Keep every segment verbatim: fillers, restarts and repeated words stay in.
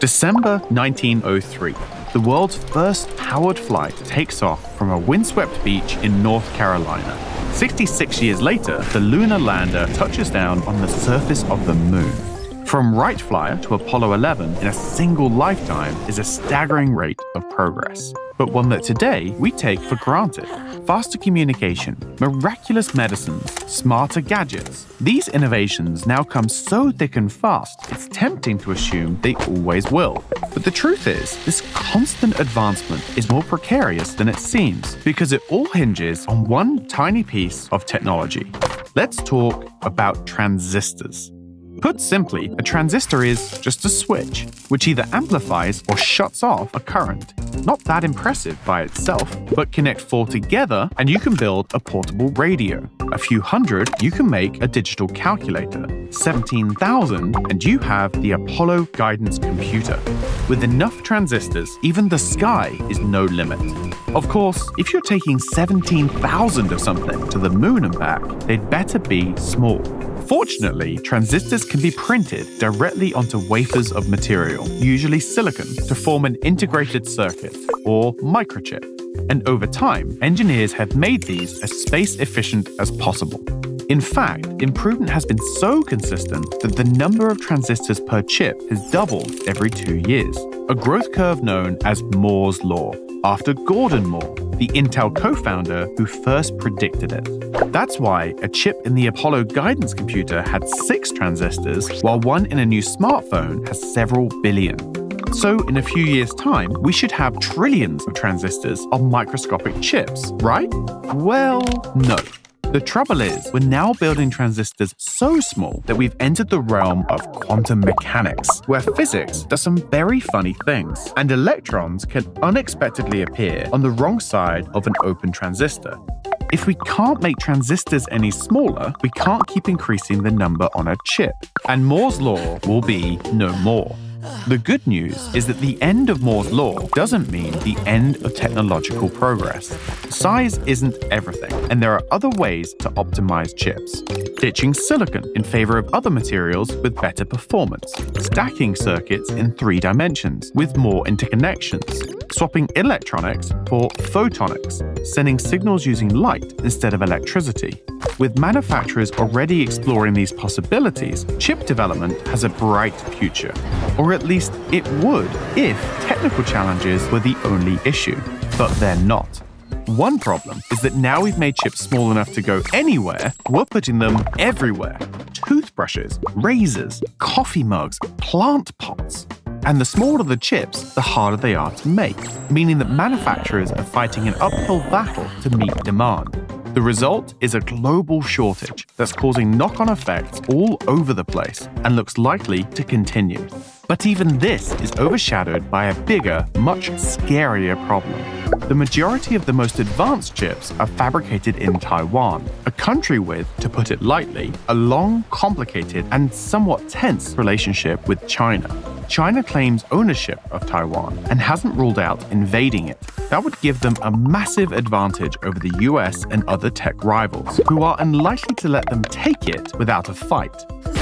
December nineteen oh three, the world's first powered flight takes off from a windswept beach in North Carolina. sixty-six years later, the lunar lander touches down on the surface of the moon. From Wright Flyer to Apollo eleven in a single lifetime is a staggering rate of progress, but one that today we take for granted. Faster communication, miraculous medicines, smarter gadgets. These innovations now come so thick and fast, it's tempting to assume they always will. But the truth is, this constant advancement is more precarious than it seems, because it all hinges on one tiny piece of technology. Let's talk about transistors. Put simply, a transistor is just a switch, which either amplifies or shuts off a current. Not that impressive by itself, but connect four together and you can build a portable radio. A few hundred, you can make a digital calculator. seventeen thousand, and you have the Apollo Guidance Computer. With enough transistors, even the sky is no limit. Of course, if you're taking seventeen thousand of something to the moon and back, they'd better be small. Fortunately, transistors can be printed directly onto wafers of material, usually silicon, to form an integrated circuit, or microchip. And over time, engineers have made these as space-efficient as possible. In fact, improvement has been so consistent that the number of transistors per chip has doubled every two years, a growth curve known as Moore's Law, after Gordon Moore, the Intel co-founder who first predicted it. That's why a chip in the Apollo Guidance Computer had six transistors, while one in a new smartphone has several billion. So in a few years' time, we should have trillions of transistors on microscopic chips, right? Well, no. The trouble is, we're now building transistors so small that we've entered the realm of quantum mechanics, where physics does some very funny things, and electrons can unexpectedly appear on the wrong side of an open transistor. If we can't make transistors any smaller, we can't keep increasing the number on a chip, and Moore's Law will be no more. The good news is that the end of Moore's Law doesn't mean the end of technological progress. Size isn't everything, and there are other ways to optimize chips. Ditching silicon in favor of other materials with better performance. Stacking circuits in three dimensions with more interconnections. Swapping electronics for photonics, sending signals using light instead of electricity. With manufacturers already exploring these possibilities, chip development has a bright future. Or at least it would if technical challenges were the only issue. But they're not. One problem is that now we've made chips small enough to go anywhere, we're putting them everywhere. Toothbrushes, razors, coffee mugs, plant pots. And the smaller the chips, the harder they are to make, meaning that manufacturers are fighting an uphill battle to meet demand. The result is a global shortage that's causing knock-on effects all over the place and looks likely to continue. But even this is overshadowed by a bigger, much scarier problem. The majority of the most advanced chips are fabricated in Taiwan, a country with, to put it lightly, a long, complicated, and somewhat tense relationship with China. China claims ownership of Taiwan and hasn't ruled out invading it. That would give them a massive advantage over the U S and other tech rivals, who are unlikely to let them take it without a fight.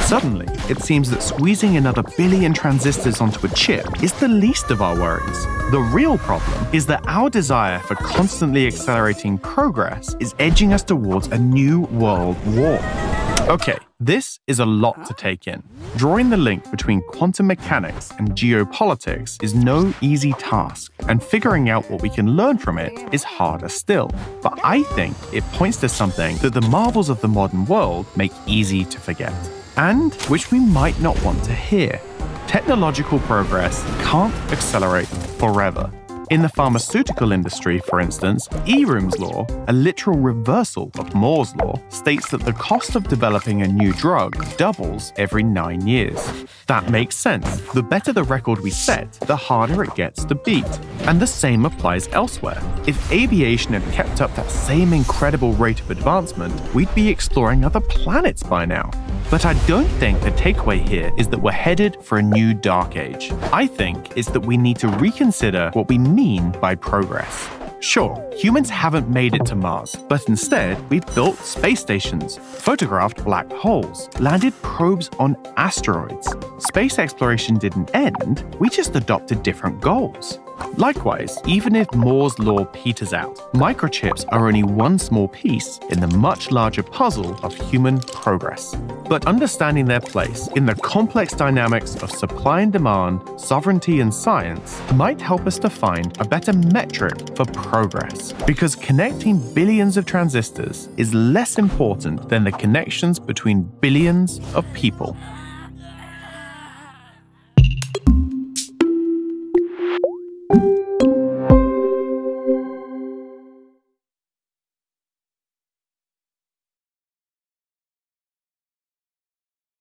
Suddenly, it seems that squeezing another billion transistors onto a chip is the least of our worries. The real problem is that our desire for constantly accelerating progress is edging us towards a new world war. Okay, this is a lot to take in. Drawing the link between quantum mechanics and geopolitics is no easy task, and figuring out what we can learn from it is harder still. But I think it points to something that the marvels of the modern world make easy to forget, and which we might not want to hear. Technological progress can't accelerate forever. In the pharmaceutical industry, for instance, Eroom's law, a literal reversal of Moore's law, states that the cost of developing a new drug doubles every nine years. That makes sense. The better the record we set, the harder it gets to beat. And the same applies elsewhere. If aviation had kept up that same incredible rate of advancement, we'd be exploring other planets by now. But I don't think the takeaway here is that we're headed for a new dark age. I think it's that we need to reconsider what we mean by progress. Sure, humans haven't made it to Mars, but instead we've built space stations, photographed black holes, landed probes on asteroids. Space exploration didn't end, we just adopted different goals. Likewise, even if Moore's law peters out, microchips are only one small piece in the much larger puzzle of human progress. But understanding their place in the complex dynamics of supply and demand, sovereignty and science might help us to find a better metric for progress. Because connecting billions of transistors is less important than the connections between billions of people.